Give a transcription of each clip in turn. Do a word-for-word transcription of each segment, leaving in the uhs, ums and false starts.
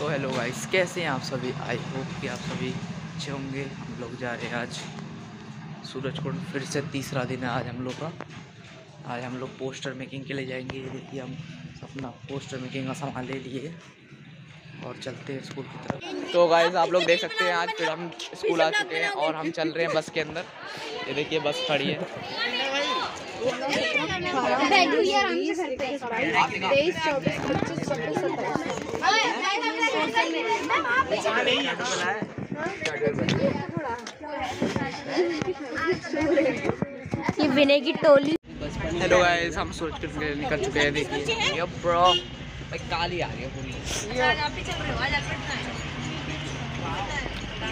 तो hello guys, कैसे हैं आप सभी। आई होप कि आप सभी अच्छे होंगे। हम लोग जा रहे हैं आज सूरजकुंड, फिर से तीसरा दिन है आज हम लोग का। आज हम लोग पोस्टर मेकिंग के लिए जाएंगे। ये देखिए, हम अपना पोस्टर मेकिंग का सामान ले लिए और चलते हैं स्कूल की तरफ। तो गाइस, आप लोग देख सकते हैं आज फिर हम स्कूल आ चुके हैं और हम चल रहे हैं बस के अंदर। ये देखिए बस खड़ी है। ये विनय की टोली। हेलो गाइस, हम सूरजकुंड से निकल चुके हैं। देखिए ये ब्रो भाई काली आ रही है पूरी। आप भी चल रहे हो आज आज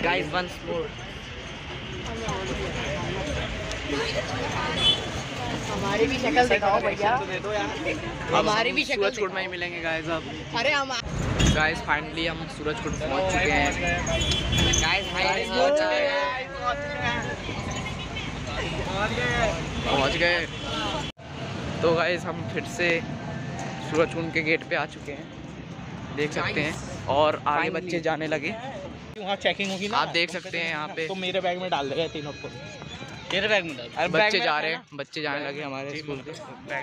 गाइस वंस मोर। हमारी भी शक्ल दिखाओ भैया, हमारी भी शक्ल। सूरजकुंड में ही मिलेंगे गाइस। अब अरे हम गाइस फाइनली हम सूरजकुंड पहुंच चुके हैं। गाइस भाई पहुंच गए। तो गाइस हम फिर से सूरजकुंड के गेट पे आ चुके हैं, देख सकते हैं। और आगे बच्चे जाने लगे, वहाँ चेकिंग होगी ना, आप देख सकते हैं। यहाँ पे तो मेरे बैग में डाल रहे तीनों को, तेरे बैग में डाल। अरे बच्चे जा रहे हैं, बच्चे जाने लगे हमारे स्कूल के। तो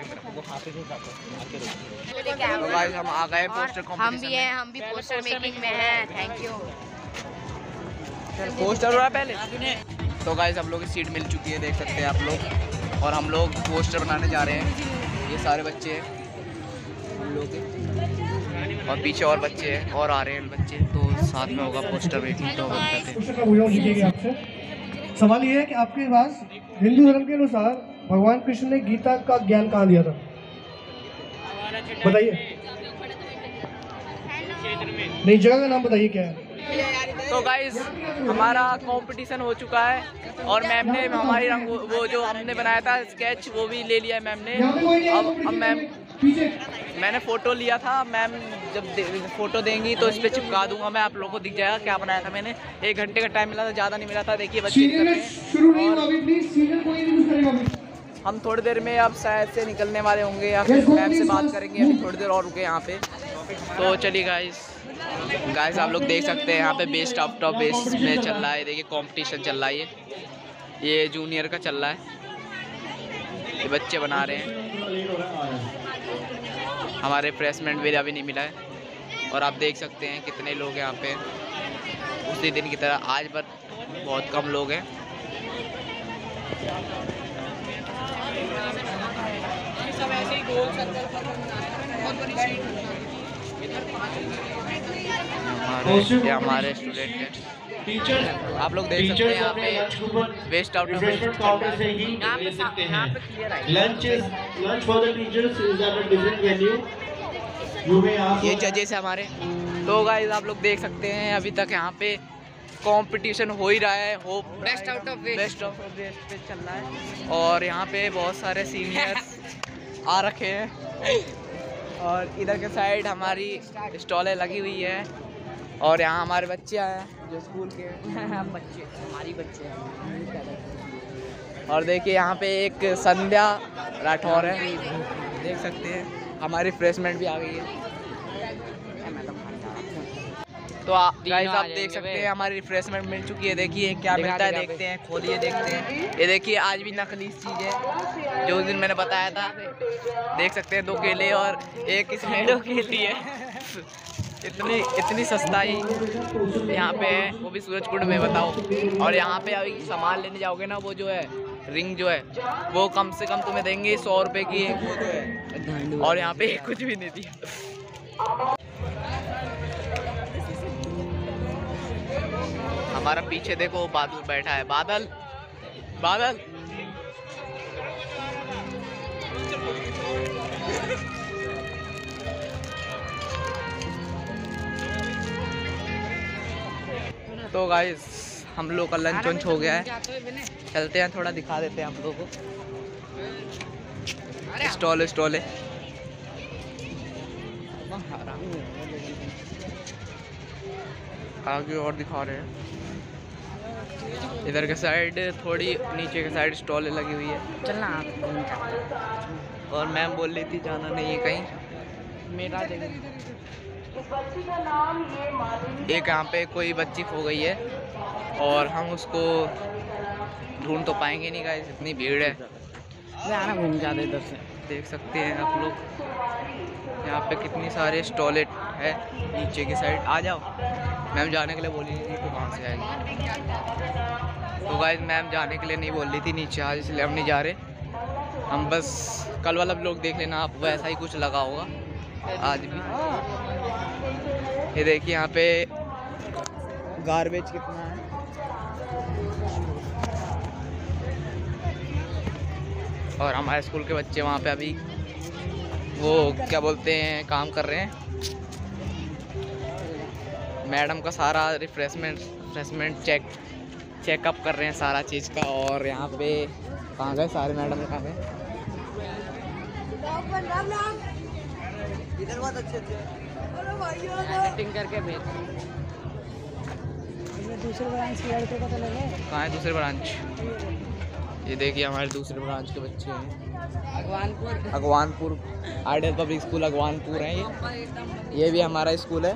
गाइस हम आ गए पोस्टर कॉम्पिटिशन। हम भी हैं, हम भी पोस्टर मेकिंग में हैं। Thank you. पोस्टर हो रहा पहले। तो गाइस हम लोग की सीट मिल चुकी है, देख सकते हैं आप लोग। और हम लोग पोस्टर बनाने जा रहे हैं। ये सारे बच्चे हैं हम लोग के, और पीछे और बच्चे हैं और आ रहे हैं बच्चे। तो साथ में होगा पोस्टर मेकिंग। तो बताते सवाल ये है कि आपके पास हिंदू धर्म के अनुसार भगवान कृष्ण ने गीता का ज्ञान कहाँ दिया था, बताइए। नहीं, जगह का नाम बताइए क्या है। तो गाइस हमारा कंपटीशन हो चुका है और मैम ने हमारी रंग वो जो हमने बनाया था स्केच वो भी ले लिया मैम ने। अब अब मैम मैंने फ़ोटो लिया था। मैम जब फ़ोटो देंगी तो इस पर चिपका दूंगा मैं, आप लोगों को दिख जाएगा क्या बनाया था मैंने। एक घंटे का टाइम मिला था, ज़्यादा नहीं मिला था। देखिए बच्चे, हम थोड़ी देर में अब शायद से निकलने वाले होंगे या फिर मैम से बात करेंगे। अभी थोड़ी देर और रुके यहाँ पे। तो चलिए गाइस गाइस आप लोग देख सकते हैं यहाँ पे बेस्ट ऑफ टॉप बेस्ट में चल रहा है। देखिए कॉम्पिटिशन चल रहा है, ये ये जूनियर का चल रहा है। ये बच्चे बना रहे हैं। हमारे प्लेसमेंट भी अभी नहीं मिला है। और आप देख सकते हैं कितने लोग हैं यहाँ पे। उसी दिन की तरह आज पर बहुत कम लोग हैं। हमारे हमारे स्टूडेंट हैं। आप लोग देख सकते हैं यहाँ पे बेस्ट आउट ऑफ ये जजेस है हमारे। तो गाइस आप लोग देख सकते हैं अभी तक यहाँ पे कंपटीशन हो ही रहा है। Hope best out of best of best पे चल रहा है। और यहाँ पे बहुत सारे सीनियर्स आ रखे हैं और इधर के साइड हमारी स्टॉलें लगी हुई है। और यहाँ हमारे बच्चे आए हैं जो स्कूल के बच्चे हमारी बच्चे हैं। और देखिए यहाँ पे एक संध्या राठौर है, देख सकते हैं। हमारी फ्रेशमेंट भी आ गई है। तो गाइस आप देख सकते हैं हमारी रिफ्रेशमेंट मिल चुकी है। देखिए क्या मिलता है, देखते हैं, खोलिए देखते हैं। ये देखिए आज भी नकली चीज़ है जो उस दिन मैंने बताया था। देख सकते हैं दो केले और एक इसमें दो केली है। इतनी इतनी सस्ताई यहाँ पे है, वो भी सूरजकुंड में, बताओ। और यहाँ पे अभी सामान लेने जाओगे ना, वो जो है रिंग जो है वो कम से कम तुम्हें देंगे सौ रुपये की एक वो जो है। और यहाँ पे कुछ भी नहीं दिया। हमारा पीछे देखो बादल बैठा है। बादल बादल तो गाइस हम लोग का लंच वंच हो गया है। चलते हैं, थोड़ा दिखा देते हैं आप लोगों को स्टॉल स्टॉल है। आगे और दिखा रहे हैं। इधर के साइड थोड़ी नीचे के साइड स्टॉल लगी हुई है। चलना आप। और मैम बोल रही थी जाना नहीं है कहीं। मेरा इस बच्ची का नाम ये माधुरी। एक यहाँ पे कोई बच्ची खो गई है और हम उसको ढूंढ तो पाएंगे नहीं गाइस, इतनी भीड़ है। जाना घूम जाते इधर से, देख सकते हैं आप लोग यहाँ पे कितनी सारे स्टॉलेट है नीचे की साइड। आ जाओ मैम, जाने के लिए बोली थी तो कहाँ से आएगी। तो गाइस मैम जाने के लिए नहीं बोल रही थी नीचे आज, इसलिए हम नहीं जा रहे। हम बस कल वाला ब्लॉग देख लेना, आप वैसा ही कुछ लगा होगा आज भी। ये देखिए यहाँ पे गार्बेज कितना है। और हमारे स्कूल के बच्चे वहाँ पे अभी वो क्या बोलते हैं, काम कर रहे हैं। मैडम का सारा रिफ्रेशमेंट रिफ्रेशमेंट चेक चेकअप कर रहे हैं सारा चीज़ का। और यहाँ पे कहाँ गए सारे मैडम, कहाँ गए इधर, बहुत अच्छे अच्छे एडिटिंग करके भेज। दूसरे ब्रांच के लड़के पता लगे कहाँ है दूसरे ब्रांच। ये देखिए हमारे दूसरे ब्रांच के बच्चे हैं, Agwanpur Agwanpur ideal public school Agwanpur है ये। ये भी हमारा स्कूल है।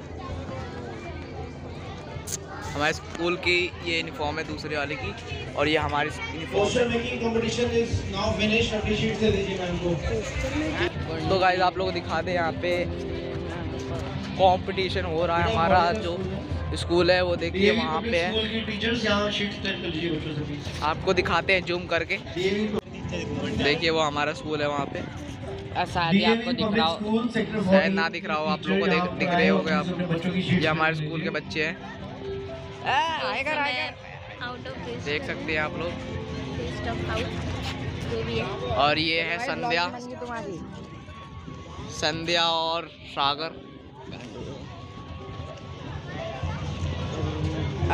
हमारे स्कूल की ये यूनिफॉर्म है दूसरे वाले की, और ये हमारी यूनिफॉर्म। तो गाइस आप लोग दिखा दें, यहाँ पे कंपटीशन हो रहा है। हमारा जो स्कूल है वो देखिए वहाँ पे है, आपको दिखाते हैं जूम करके। देखिए वो हमारा स्कूल है वहाँ पे। शायद आपको दिख रहा हो, शायद ना दिख रहा हो, आप लोगों को दिख रहे हो गए आप। ये हमारे स्कूल के बच्चे हैं, देख सकते हैं आप लोग। और ये है संध्या संध्या और सागर।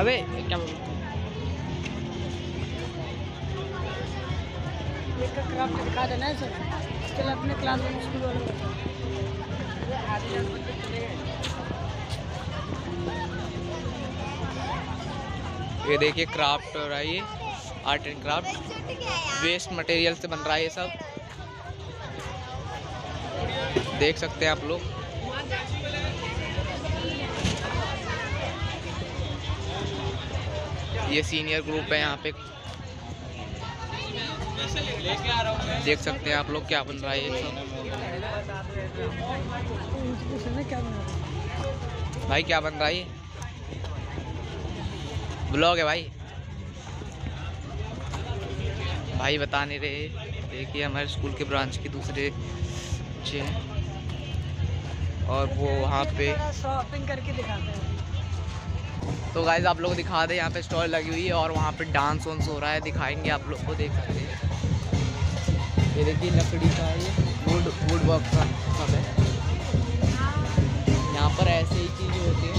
अबे क्या बोल, दिखा देना है चल अपने क्लास में स्कूल वालों को। ये देखिए क्राफ्ट हो रहा है, ये art and craft waste material से बन रहा है ये सब, देख सकते हैं आप लोग। ये सीनियर ग्रुप है यहाँ पे, देख सकते हैं आप लोग क्या बन रहा है ये सब। भाई क्या बन रहा है ये, ब्लॉग है भाई। भाई बता नहीं रहे। देखिए हमारे स्कूल के ब्रांच के दूसरे बच्चे हैं, और वो वहाँ पे शॉपिंग करके दिखाते हैं। तो गाइज आप लोग दिखा दें, यहाँ पे स्टॉल लगी हुई है और वहाँ पे डांस वांस हो रहा है, दिखाएंगे आप लोग को, देख सकते हैं। ये देखिए लकड़ी का ये वुड वुड वर्क का सब है यहाँ पर। ऐसे ही चीज़ें होती हैं,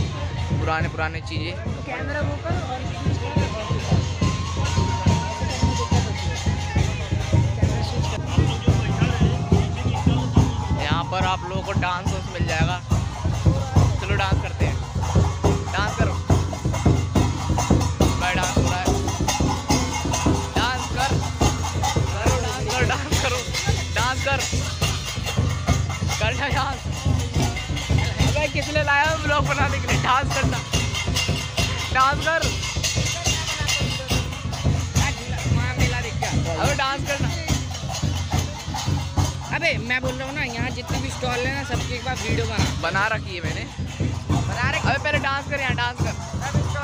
पुराने पुराने चीज़ें। कैमरा ऊपर, यहाँ पर आप लोगों को डांस मिल जाएगा। चलो डांस करते हैं, डांस करो भाई, डांस हो रहा है, डांस कर करो, डांस कर, डांस करो, डांस कर करना डांस। अबे किसने लाया ब्लॉग बनाने के लिए, डांस करना, डांस कर, अबे डांस करना। अबे मैं बोल रहा हूँ ना, यहाँ जितने भी स्टॉल है ना सबके एक बार वीडियो बना बना रखी है मैंने, बना रखी। अबे पहले डांस कर, यहाँ डांस कर, डांस कर।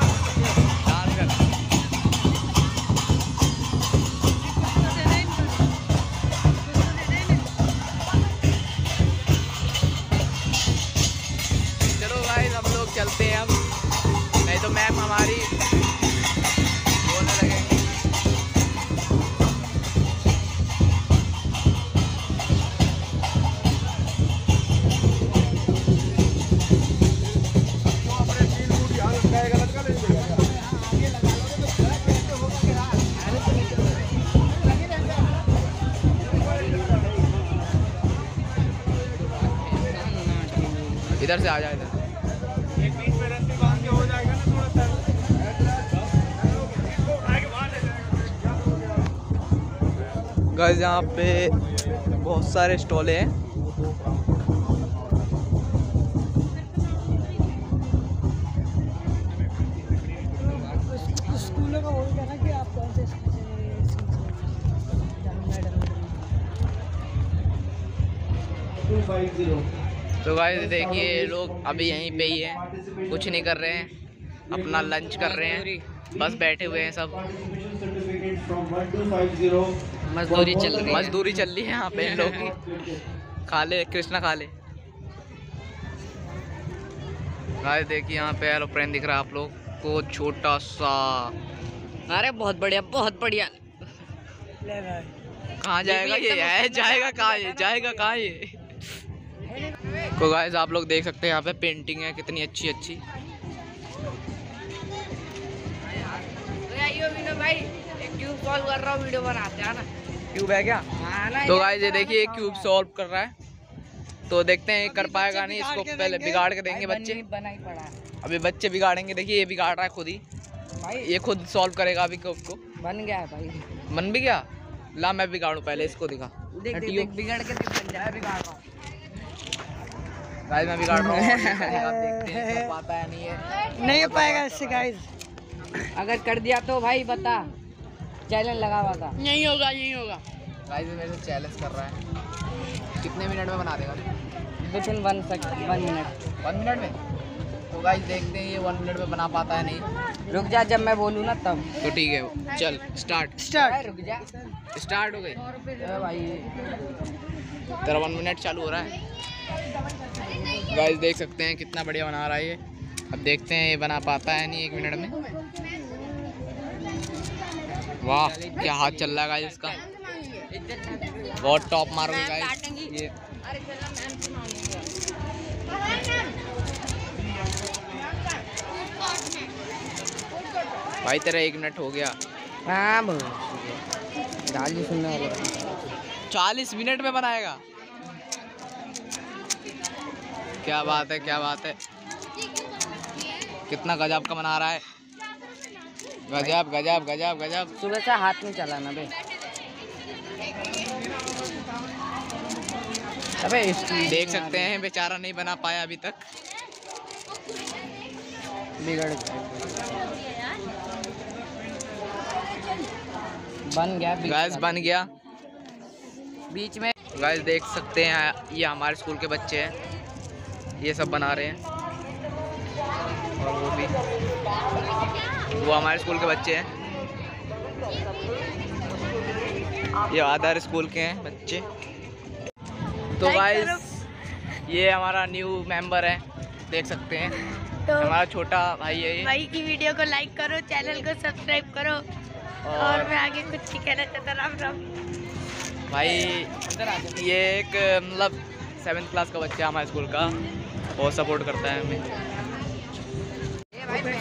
चलो भाई हम लोग चलते हैं अब, नहीं तो मैम हमारी बोलने लगेंगे। इधर से आ जाए, इधर एक बीच में रस्सी बांध के हो जाएगा ना थोड़ा सा। गाइस यहाँ पे बहुत सारे स्टॉले हैं, तो गाइस देखिए लोग अभी यहीं पे ही हैं, कुछ नहीं कर रहे हैं, अपना लंच कर रहे हैं, बस बैठे हुए हैं सब। मजदूरी चल रही है मजदूरी चल रही है यहाँ पे लोग की। खा ले कृष्णा खा ले। गाइस देखिए यहाँ पे एरोप्लेन दिख रहा है आप लोग को, छोटा सा। अरे बहुत बढ़िया बहुत बढ़िया। कहाँ जाएगा ये? है जाएगा कहाँ ये? जाएगा कहाँ ये? तो गाइस आप लोग देख सकते हैं यहाँ पे पेंटिंग है कितनी अच्छी अच्छी। भाई एक क्यूब सॉल्व कर रहा हूँ, वीडियो बनाते हैं ना। क्यूब है क्या? तो गाइस ये देखिए एक क्यूब सॉल्व कर रहा है, तो देखते हैं कर पाएगा नहीं। इसको पहले बिगाड़ के देंगे बच्चे, बना ही पड़ा है। अभी बच्चे बिगाड़ेंगे, देखिए ये बिगाड़ रहा है खुद ही भाई, ये खुद सॉल्व करेगा अभी क्यूब को। बन गया है भाई, बन भी गया। ला मैं बिगाड़ू पहले, इसको दिखा बिगाड़ के बन जाए। बिगाड़ रहा हूँ गाइस, मैं बिगाड़ रहा हूँ, आप देखते हैं पाता है नहीं है, नहीं पाएगा इससे गाइस। अगर कर दिया तो भाई बता, चैलेंज लगा हुआ था। नहीं होगा नहीं होगा गाइस, मेरे से चैलेंज कर रहा है। कितने मिनट में बना देगा? Within one second one minute one minute में। तो गाइस देखते हैं ये वन मिनट में बना पाता है नहीं। रुक जा जब मैं बोलूँ ना तब। तो ठीक है चल स्टार्ट स्टार्ट रुक जा स्टार्ट हो गई भाई, तेरा वन मिनट चालू हो रहा है। गाइस देख सकते हैं कितना बढ़िया बना रहा है ये। अब देखते हैं ये बना पाता है नहीं एक मिनट में। वाह क्या हाथ चल रहा है गाइस इसका, बहुत टॉप मारोगे गाइस ये। भाई तेरा एक मिनट हो गया। चालीस मिनट में बनाएगा? क्या बात है क्या बात है, कितना गजब का बना रहा है। गजब गजब गजब गजब। सुबह से हाथ नहीं चलाना बे। अबे देख सकते हैं बेचारा नहीं बना पाया अभी तक, बिगड़ गया बन गया गैस बन गया बीच में। गैस देख सकते हैं ये हमारे स्कूल के बच्चे हैं, ये सब बना रहे हैं। और वो भी वो हमारे स्कूल के बच्चे हैं, ये आधार स्कूल के हैं बच्चे। तो गाइस ये हमारा न्यू मेंबर है, देख सकते हैं तो हमारा छोटा भाई है ये। भाई की वीडियो को लाइक करो, चैनल को सब्सक्राइब करो। और, और मैं आगे कुछ नहीं कहना चाहता। राम राम। भाई ये एक मतलब सेवेंथ क्लास का बच्चा है हमारे स्कूल का, बहुत सपोर्ट करता है हमें।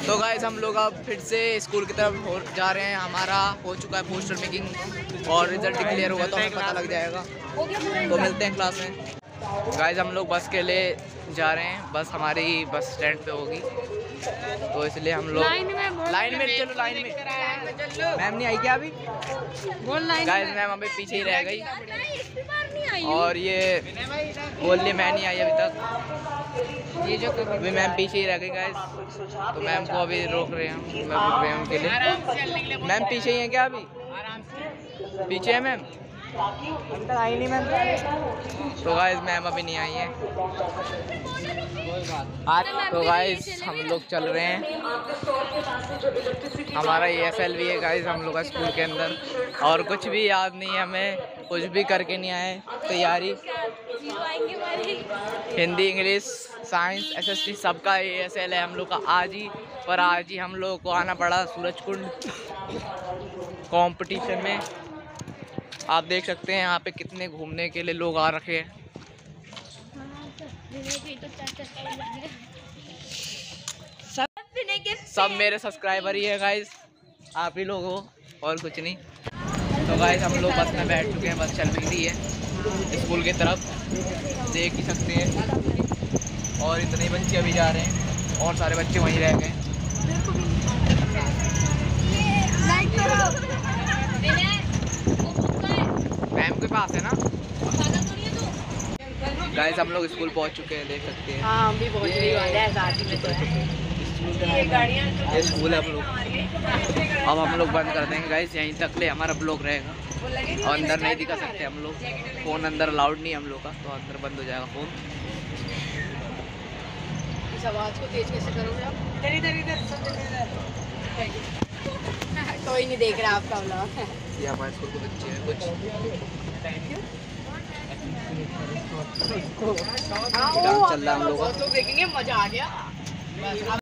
तो गाइस हम लोग अब फिर से स्कूल की तरफ जा रहे हैं। हमारा हो चुका है पोस्टर मेकिंग और रिजल्ट क्लियर होगा तो हमें पता लग जाएगा। तो मिलते हैं क्लास में। गाइस हम लोग बस के लिए जा रहे हैं, बस हमारी बस स्टैंड पे होगी तो इसलिए हम लोग लाइन में चलो। लाइन में मैम नहीं आई क्या अभी? गाइस मैम अभी पीछे ही रह गई और ये बोलने मैं नहीं आई अभी तक, ये जो अभी मैम पीछे ही रह गई गाइस। तो मैम को अभी रोक रहे हैं हम, रोक रहे हैं उनके लिए। मैम पीछे ही हैं क्या अभी? पीछे है मैम, आई नहीं मैम। तो गाइस मैम अभी नहीं आई है आज। तो गाइस हम लोग चल रहे हैं, हमारा ये एस एल वी है गाइस हम लोग का स्कूल के अंदर। और कुछ भी याद नहीं है हमें, कुछ भी करके नहीं आए तैयारी। Hindi English science S S T सबका ए एस एल है हम लोग का आज ही। पर आज ही हम लोग को आना पड़ा सूरजकुंड कंपटीशन में। आप देख सकते हैं यहाँ पे कितने घूमने के लिए लोग आ रखे हैं। सब मेरे सब्सक्राइबर ही है गाइस, आप ही लोग हो और कुछ नहीं। तो गाइस हम लोग बस में बैठ चुके हैं, बस चल रही है स्कूल की तरफ, देख ही सकते हैं। और इतने बच्चे अभी जा रहे हैं और सारे बच्चे वहीं रह गए। मैम के पास है ना। गाइस हम लोग स्कूल पहुंच चुके हैं, देख सकते हैं। हाँ हम भी पहुँच गए हैं, साथ ही में पहुँच चुके हैं। ये स्कूल है हम लोग। अब हम लोग बंद कर देंगे गाइस, यहीं तक ले हमारा ब्लॉग रहेगा और अंदर नहीं दिखा सकते हम लोग, फ़ोन अंदर अलाउड नहीं हम लोग का, तो अंदर बंद हो जाएगा फ़ोन। इस आवाज़ को तेज कैसे करोगे आप? इधर इधर इधर सब इधर। कोई नहीं देख रहा आपका ब्लॉग। ये हमारे स्कूल के बच्चे हैं कुछ। Thank you. चल रहा हम लोग, देखेंगे मज़ा आ गया।